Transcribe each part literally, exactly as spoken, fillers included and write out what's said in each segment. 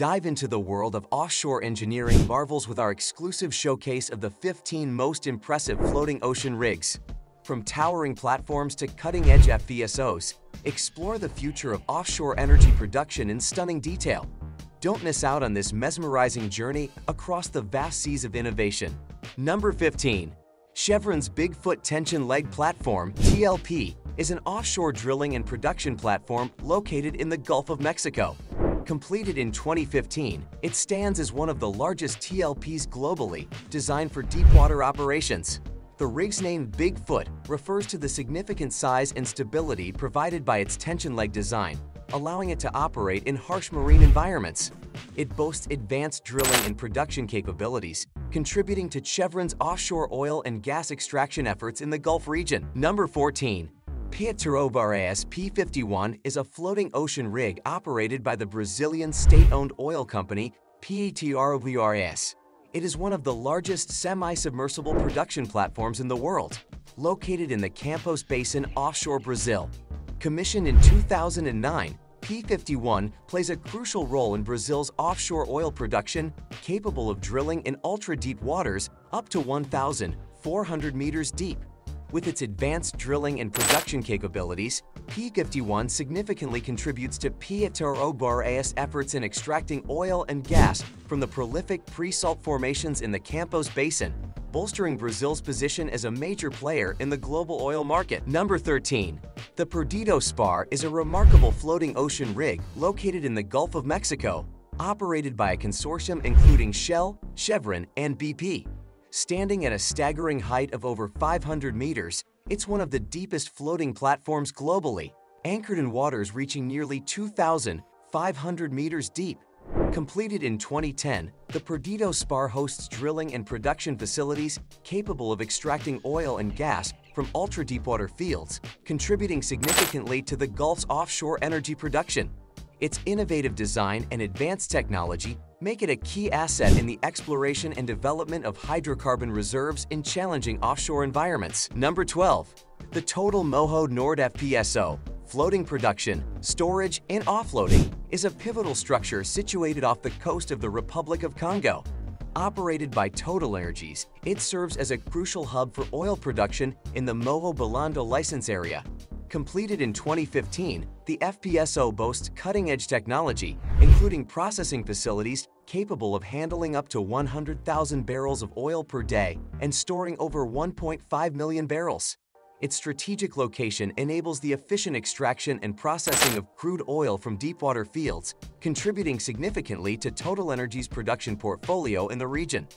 Dive into the world of offshore engineering marvels with our exclusive showcase of the fifteen most impressive floating ocean rigs. From towering platforms to cutting-edge F P S Os, explore the future of offshore energy production in stunning detail. Don't miss out on this mesmerizing journey across the vast seas of innovation. Number fifteen. Chevron's Bigfoot Tension Leg Platform, T L P, is an offshore drilling and production platform located in the Gulf of Mexico. Completed in twenty fifteen, it stands as one of the largest T L Ps globally, designed for deepwater operations. The rig's name Bigfoot refers to the significant size and stability provided by its tension leg design, allowing it to operate in harsh marine environments. It boasts advanced drilling and production capabilities, contributing to Chevron's offshore oil and gas extraction efforts in the Gulf region. Number fourteen. Petrobras P fifty-one is a floating ocean rig operated by the Brazilian state-owned oil company Petrobras. It is one of the largest semi-submersible production platforms in the world, located in the Campos Basin offshore Brazil. Commissioned in two thousand nine, P fifty-one plays a crucial role in Brazil's offshore oil production, capable of drilling in ultra-deep waters up to one thousand four hundred meters deep. With its advanced drilling and production capabilities, P fifty-one significantly contributes to Petrobras' efforts in extracting oil and gas from the prolific pre-salt formations in the Campos Basin, bolstering Brazil's position as a major player in the global oil market. Number thirteen. The Perdido Spar is a remarkable floating ocean rig located in the Gulf of Mexico, operated by a consortium including Shell, Chevron, and B P. Standing at a staggering height of over five hundred meters, it's one of the deepest floating platforms globally, anchored in waters reaching nearly two thousand five hundred meters deep. Completed in twenty ten, the Perdido Spar hosts drilling and production facilities capable of extracting oil and gas from ultra-deepwater fields, contributing significantly to the Gulf's offshore energy production. Its innovative design and advanced technology make it a key asset in the exploration and development of hydrocarbon reserves in challenging offshore environments. Number twelve. The Total Moho Nord F P S O, floating production, storage, and offloading, is a pivotal structure situated off the coast of the Republic of Congo. Operated by Total Energies, it serves as a crucial hub for oil production in the Moho Bolondo License Area. Completed in twenty fifteen, the F P S O boasts cutting-edge technology, including processing facilities capable of handling up to one hundred thousand barrels of oil per day and storing over one point five million barrels. Its strategic location enables the efficient extraction and processing of crude oil from deepwater fields, contributing significantly to Total Energies' production portfolio in the region.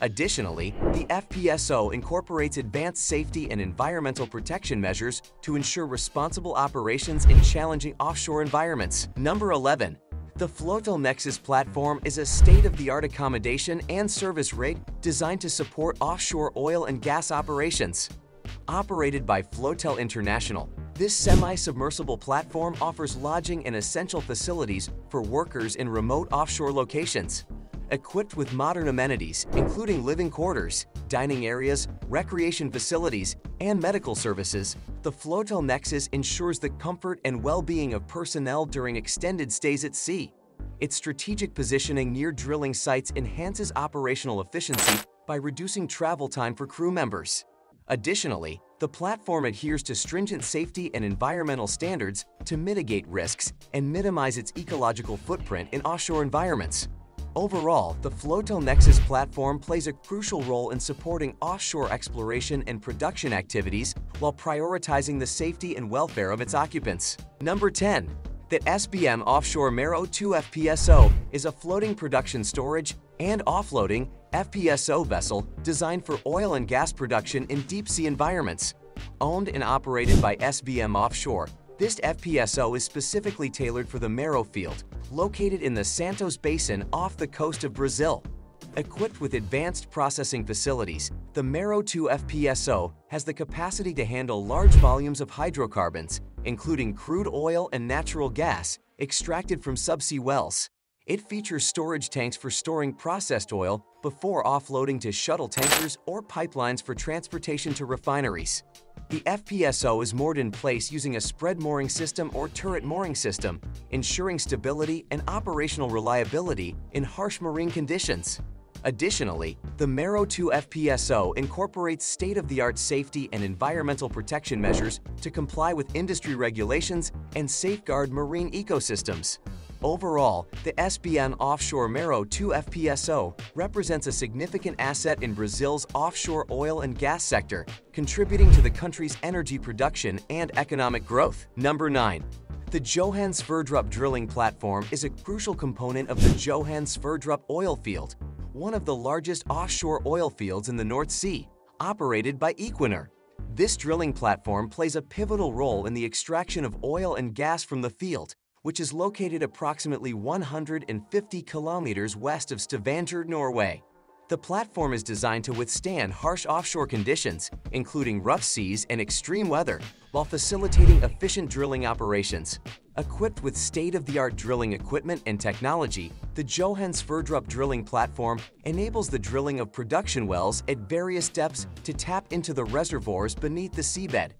Additionally, the F P S O incorporates advanced safety and environmental protection measures to ensure responsible operations in challenging offshore environments. Number eleven. The Floatel Nexus Platform is a state-of-the-art accommodation and service rig designed to support offshore oil and gas operations. Operated by Floatel International, this semi-submersible platform offers lodging and essential facilities for workers in remote offshore locations. Equipped with modern amenities, including living quarters, dining areas, recreation facilities, and medical services, the Floatel Nexus ensures the comfort and well-being of personnel during extended stays at sea. Its strategic positioning near drilling sites enhances operational efficiency by reducing travel time for crew members. Additionally, the platform adheres to stringent safety and environmental standards to mitigate risks and minimize its ecological footprint in offshore environments. Overall, the Floatel Nexus platform plays a crucial role in supporting offshore exploration and production activities while prioritizing the safety and welfare of its occupants. Number ten. The S B M Offshore Mero two F P S O is a floating production storage and offloading F P S O vessel designed for oil and gas production in deep-sea environments. Owned and operated by S B M Offshore, this F P S O is specifically tailored for the Mero field, located in the Santos Basin off the coast of Brazil. Equipped with advanced processing facilities, the Mero two F P S O has the capacity to handle large volumes of hydrocarbons, including crude oil and natural gas, extracted from subsea wells. It features storage tanks for storing processed oil before offloading to shuttle tankers or pipelines for transportation to refineries. The F P S O is moored in place using a spread mooring system or turret mooring system, ensuring stability and operational reliability in harsh marine conditions. Additionally, the Mero two F P S O incorporates state-of-the-art safety and environmental protection measures to comply with industry regulations and safeguard marine ecosystems. Overall, the S B M Offshore Mero two F P S O represents a significant asset in Brazil's offshore oil and gas sector, contributing to the country's energy production and economic growth. Number nine. The Johan Sverdrup drilling platform is a crucial component of the Johan Sverdrup oil field, one of the largest offshore oil fields in the North Sea, operated by Equinor. This drilling platform plays a pivotal role in the extraction of oil and gas from the field, which is located approximately one hundred fifty kilometers west of Stavanger, Norway. The platform is designed to withstand harsh offshore conditions, including rough seas and extreme weather, while facilitating efficient drilling operations. Equipped with state-of-the-art drilling equipment and technology, the Johan Sverdrup drilling platform enables the drilling of production wells at various depths to tap into the reservoirs beneath the seabed.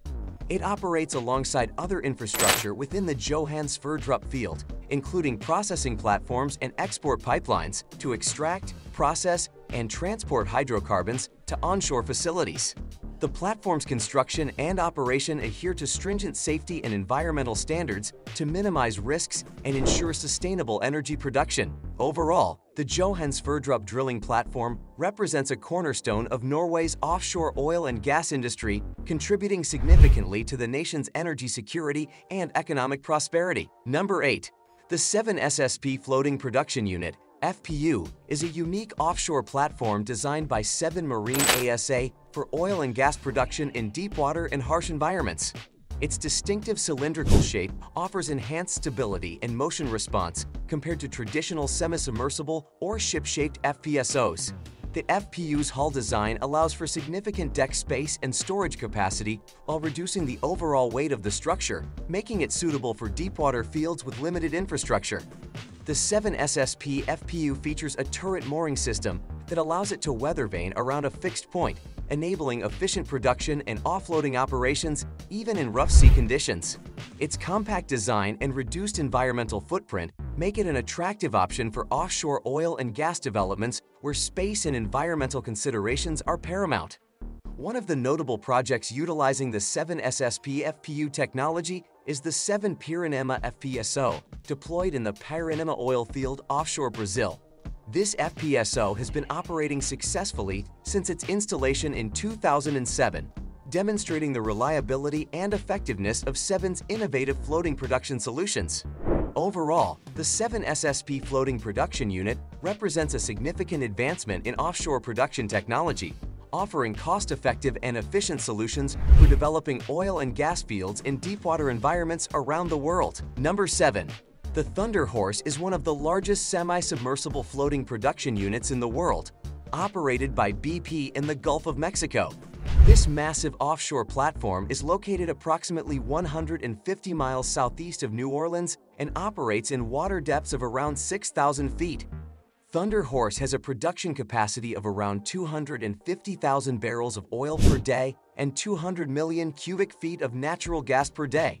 It operates alongside other infrastructure within the Johan Sverdrup field, including processing platforms and export pipelines to extract, process, and transport hydrocarbons to onshore facilities. The platform's construction and operation adhere to stringent safety and environmental standards to minimize risks and ensure sustainable energy production. Overall, the Johan Sverdrup drilling platform represents a cornerstone of Norway's offshore oil and gas industry, contributing significantly to the nation's energy security and economic prosperity. Number eight. The Sevan S S P Floating Production Unit F P U is a unique offshore platform designed by Seven Marine A S A for oil and gas production in deep water and harsh environments. Its distinctive cylindrical shape offers enhanced stability and motion response compared to traditional semi-submersible or ship-shaped F P S Os. The F P U's hull design allows for significant deck space and storage capacity while reducing the overall weight of the structure, making it suitable for deepwater fields with limited infrastructure. The Sevan S S P F P U features a turret mooring system that allows it to weather vane around a fixed point, enabling efficient production and offloading operations even in rough sea conditions. Its compact design and reduced environmental footprint make it an attractive option for offshore oil and gas developments where space and environmental considerations are paramount. One of the notable projects utilizing the Sevan S S P F P U technology is the Sevan Piranema F P S O, deployed in the Piranema oil field offshore Brazil. This F P S O has been operating successfully since its installation in two thousand seven, demonstrating the reliability and effectiveness of Sevan's innovative floating production solutions. Overall, the Sevan S S P Floating Production Unit represents a significant advancement in offshore production technology, offering cost-effective and efficient solutions for developing oil and gas fields in deepwater environments around the world. Number seven. The Thunder Horse is one of the largest semi-submersible floating production units in the world, operated by B P in the Gulf of Mexico. This massive offshore platform is located approximately one hundred fifty miles southeast of New Orleans and operates in water depths of around six thousand feet. Thunder Horse has a production capacity of around two hundred fifty thousand barrels of oil per day and two hundred million cubic feet of natural gas per day.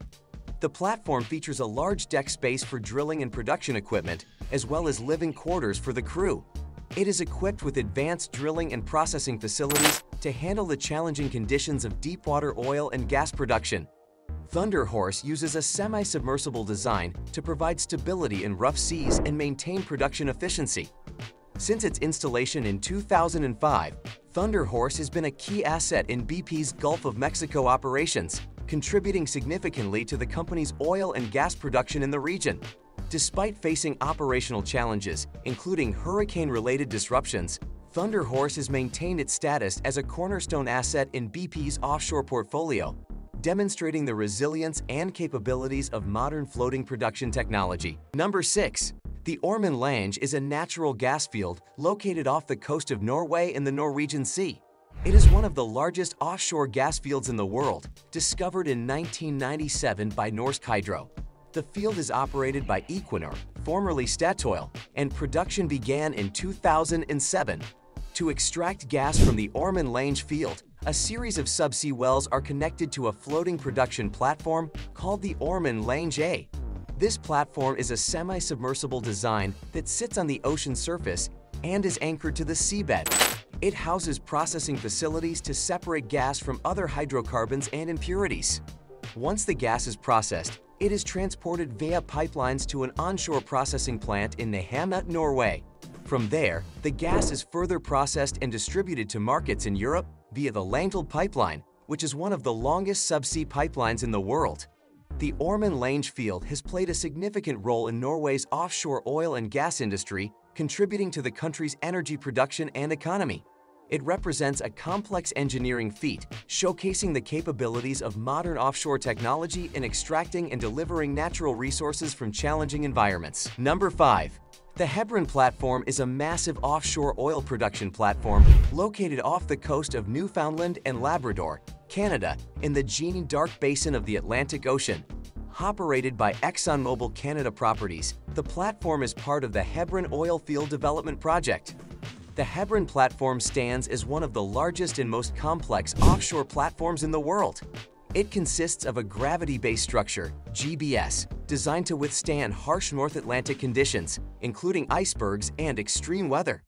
The platform features a large deck space for drilling and production equipment, as well as living quarters for the crew. It is equipped with advanced drilling and processing facilities to handle the challenging conditions of deepwater oil and gas production. Thunder Horse uses a semi-submersible design to provide stability in rough seas and maintain production efficiency. Since its installation in two thousand five, Thunder Horse has been a key asset in B P's Gulf of Mexico operations, contributing significantly to the company's oil and gas production in the region. Despite facing operational challenges, including hurricane-related disruptions, Thunder Horse has maintained its status as a cornerstone asset in B P's offshore portfolio, demonstrating the resilience and capabilities of modern floating production technology. Number six. The Ormen Lange is a natural gas field located off the coast of Norway in the Norwegian Sea. It is one of the largest offshore gas fields in the world, discovered in nineteen ninety-seven by Norsk Hydro. The field is operated by Equinor, formerly Statoil, and production began in two thousand seven. To extract gas from the Ormen Lange field, a series of subsea wells are connected to a floating production platform called the Ormen Lange A. This platform is a semi-submersible design that sits on the ocean surface and is anchored to the seabed. It houses processing facilities to separate gas from other hydrocarbons and impurities. Once the gas is processed, it is transported via pipelines to an onshore processing plant in Nehamna, Norway. From there, the gas is further processed and distributed to markets in Europe via the Langtell pipeline, which is one of the longest subsea pipelines in the world. The Ormen Lange field has played a significant role in Norway's offshore oil and gas industry, contributing to the country's energy production and economy. It represents a complex engineering feat, showcasing the capabilities of modern offshore technology in extracting and delivering natural resources from challenging environments. Number five. The Hebron platform is a massive offshore oil production platform located off the coast of Newfoundland and Labrador, Canada, in the Jeannie Dark Basin of the Atlantic Ocean. Operated by ExxonMobil Canada Properties, the platform is part of the Hebron Oil Field Development Project. The Hebron platform stands as one of the largest and most complex offshore platforms in the world. It consists of a gravity-based structure, G B S, designed to withstand harsh North Atlantic conditions, including icebergs and extreme weather.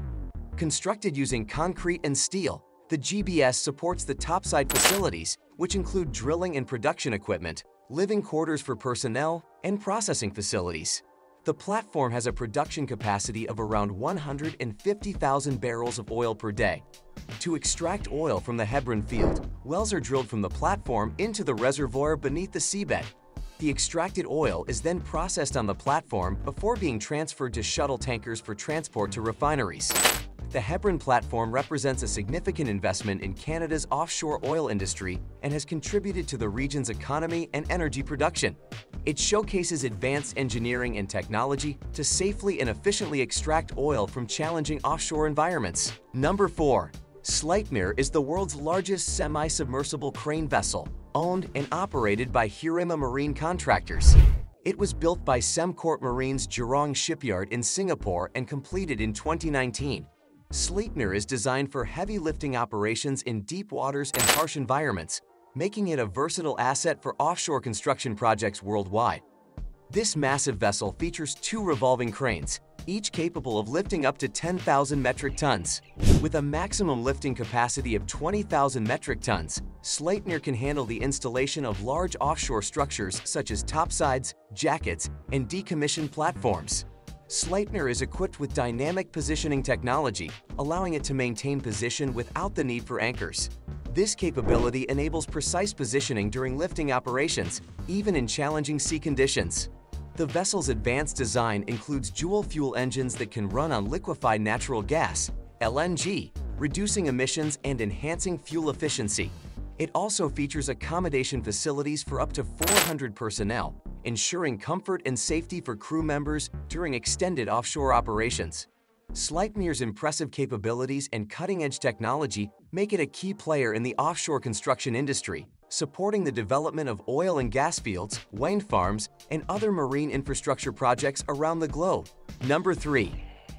Constructed using concrete and steel, the G B S supports the topside facilities, which include drilling and production equipment, living quarters for personnel, and processing facilities. The platform has a production capacity of around one hundred fifty thousand barrels of oil per day. To extract oil from the Hebron field, wells are drilled from the platform into the reservoir beneath the seabed. The extracted oil is then processed on the platform before being transferred to shuttle tankers for transport to refineries. The Hebron platform represents a significant investment in Canada's offshore oil industry and has contributed to the region's economy and energy production. It showcases advanced engineering and technology to safely and efficiently extract oil from challenging offshore environments. Number four. Sleipnir is the world's largest semi-submersible crane vessel, owned and operated by Hurima Marine Contractors. It was built by Sembcorp Marine's Jurong Shipyard in Singapore and completed in twenty nineteen. Sleipnir is designed for heavy lifting operations in deep waters and harsh environments, making it a versatile asset for offshore construction projects worldwide. This massive vessel features two revolving cranes, each capable of lifting up to ten thousand metric tons. With a maximum lifting capacity of twenty thousand metric tons, Sleipnir can handle the installation of large offshore structures such as topsides, jackets, and decommissioned platforms. Sleipnir is equipped with dynamic positioning technology, allowing it to maintain position without the need for anchors. This capability enables precise positioning during lifting operations, even in challenging sea conditions. The vessel's advanced design includes dual-fuel engines that can run on liquefied natural gas, L N G, reducing emissions and enhancing fuel efficiency. It also features accommodation facilities for up to four hundred personnel, ensuring comfort and safety for crew members during extended offshore operations. Sleipnir's impressive capabilities and cutting-edge technology make it a key player in the offshore construction industry, supporting the development of oil and gas fields, wind farms, and other marine infrastructure projects around the globe. Number three.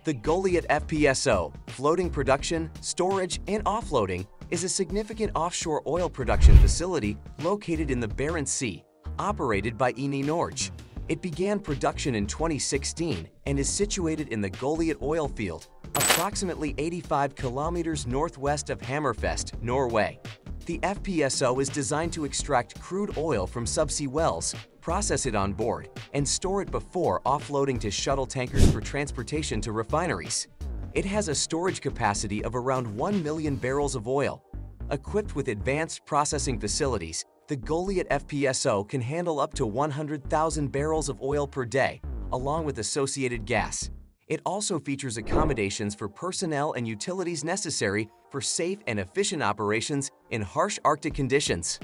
The Goliat F P S O, floating production, storage, and offloading, is a significant offshore oil production facility located in the Barents Sea, operated by Eni Norge. It began production in twenty sixteen and is situated in the Goliat oil field, approximately eighty-five kilometers northwest of Hammerfest, Norway. The F P S O is designed to extract crude oil from subsea wells, process it on board, and store it before offloading to shuttle tankers for transportation to refineries. It has a storage capacity of around one million barrels of oil. Equipped with advanced processing facilities, the Goliat F P S O can handle up to one hundred thousand barrels of oil per day, along with associated gas. It also features accommodations for personnel and utilities necessary for safe and efficient operations in harsh Arctic conditions.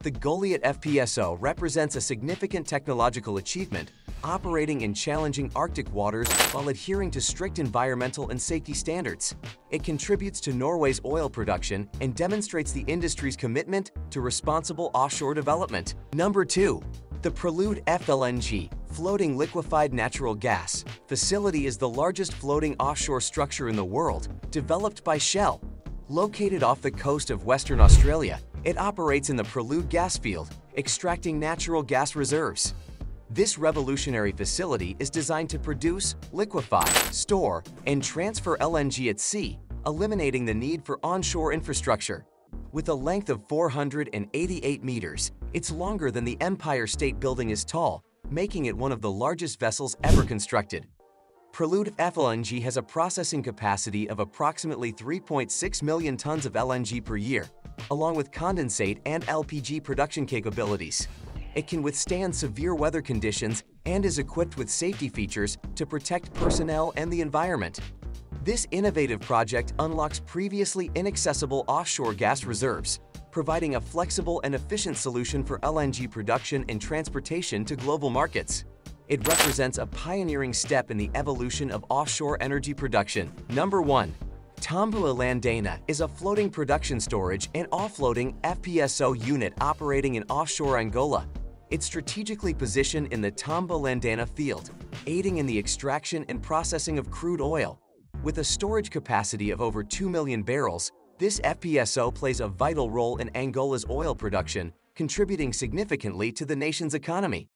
The Goliat F P S O represents a significant technological achievement, operating in challenging Arctic waters while adhering to strict environmental and safety standards. It contributes to Norway's oil production and demonstrates the industry's commitment to responsible offshore development. Number two. The Prelude F L N G, floating liquefied natural gas, facility is the largest floating offshore structure in the world, developed by Shell. Located off the coast of Western Australia, it operates in the Prelude gas field, extracting natural gas reserves. This revolutionary facility is designed to produce, liquefy, store, and transfer L N G at sea, eliminating the need for onshore infrastructure. With a length of four hundred eighty-eight meters, it's longer than the Empire State Building is tall, making it one of the largest vessels ever constructed. Prelude F L N G has a processing capacity of approximately three point six million tons of L N G per year, along with condensate and L P G production capabilities. It can withstand severe weather conditions and is equipped with safety features to protect personnel and the environment. This innovative project unlocks previously inaccessible offshore gas reserves, providing a flexible and efficient solution for L N G production and transportation to global markets. It represents a pioneering step in the evolution of offshore energy production. Number one. Tombua Landana is a floating production storage and offloading F P S O unit operating in offshore Angola. It's strategically positioned in the Tombua Landana field, aiding in the extraction and processing of crude oil. With a storage capacity of over two million barrels, this F P S O plays a vital role in Angola's oil production, contributing significantly to the nation's economy.